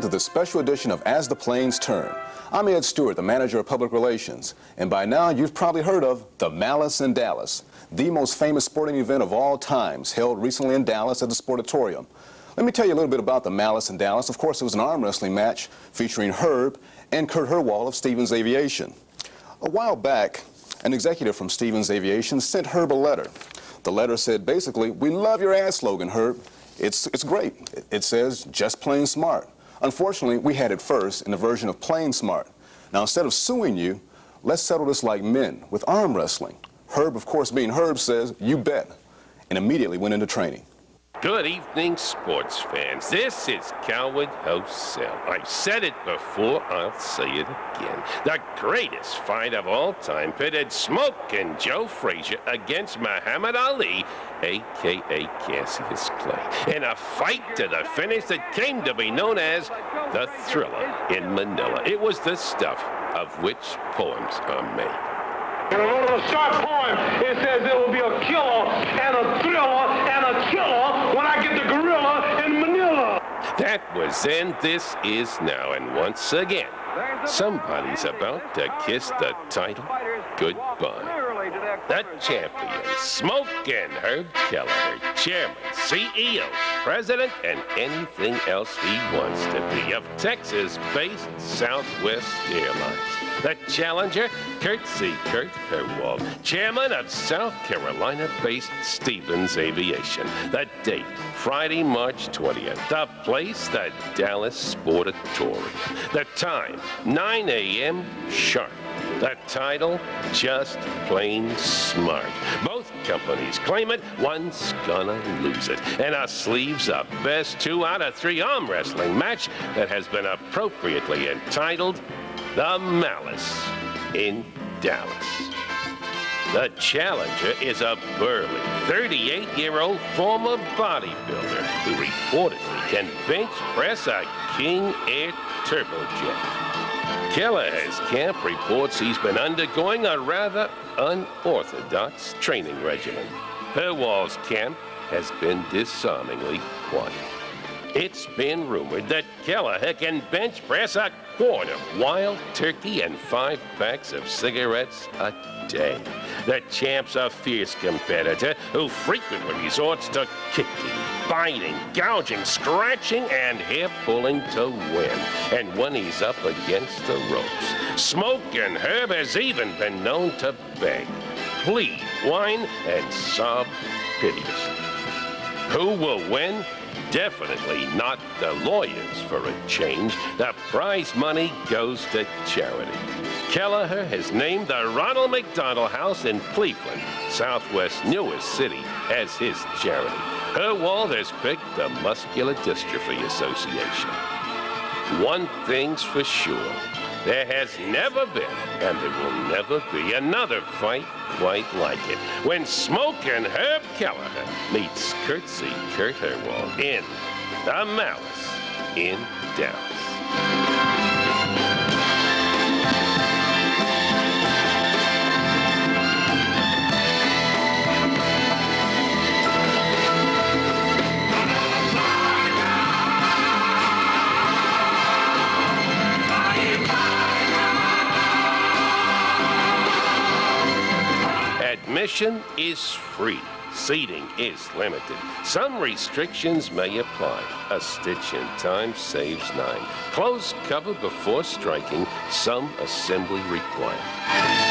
Welcome to this special edition of As the Planes Turn. I'm Ed Stewart, the manager of public relations, and by now you've probably heard of the Malice in Dallas, the most famous sporting event of all times, held recently in Dallas at the Sportatorium. Let me tell you a little bit about the Malice in Dallas. Of course, it was an arm wrestling match featuring Herb and Kurt Herwald of Stevens Aviation. A while back, an executive from Stevens Aviation sent Herb a letter. The letter said basically, "We love your ad slogan, Herb. It's great. It says, just plain smart. Unfortunately, we had it first in the version of plain smart. Now, instead of suing you, let's settle this like men with arm wrestling." Herb, of course, being Herb, says, "You bet," and immediately went into training. Good evening, sports fans. This is Coward Howsell. I've said it before, I'll say it again. The greatest fight of all time pitted Smokin' Joe Frazier against Muhammad Ali, a.k.a. Cassius Clay, in a fight to the finish that came to be known as the Thriller in Manila. It was the stuff of which poems are made. And in one of the short poems, it says there will be a killer and a thriller and a killer when I get the gorilla in Manila. That was then, this is now, and once again, somebody's about to kiss the title goodbye. The champion, Smokin' Herb Kelleher, chairman, CEO, president, and anything else he wants to be, of Texas-based Southwest Airlines. The challenger, Kurtsy Kurt Herwald, chairman of South Carolina-based Stevens Aviation. The date, Friday, March 20th. The place, the Dallas Sportatorium. The time, 9 a.m. sharp. The title, Just Plane Smart. Both companies claim it, one's gonna lose it. And our sleeves are best 2 out of 3 arm wrestling match that has been appropriately entitled The Malice in Dallas. The challenger is a burly 38-year-old former bodybuilder who reportedly can bench press a King Air Turbojet. Kelleher's camp reports he's been undergoing a rather unorthodox training regimen. Herwald's camp has been disarmingly quiet. It's been rumored that Kelleher can bench press a quart of Wild Turkey and 5 packs of cigarettes a day. The champ's a fierce competitor who frequently resorts to kicking, biting, gouging, scratching, and hair-pulling to win. And when he's up against the ropes, Smokin' Herb has even been known to beg, plead, whine, and sob piteously. Who will win? Definitely not the lawyers for a change. The prize money goes to charity. Kelleher has named the Ronald McDonald House in Cleveland, Southwest's newest city, as his charity. Herwald has picked the Muscular Dystrophy Association. One thing's for sure. There has never been, and there will never be, another fight quite like it. When Smokin' Herb Kelleher meets Kurtsy Kurt Herwald in The Malice in Dallas. Admission is free. Seating is limited. Some restrictions may apply. A stitch in time saves 9. Close cover before striking. Some assembly required.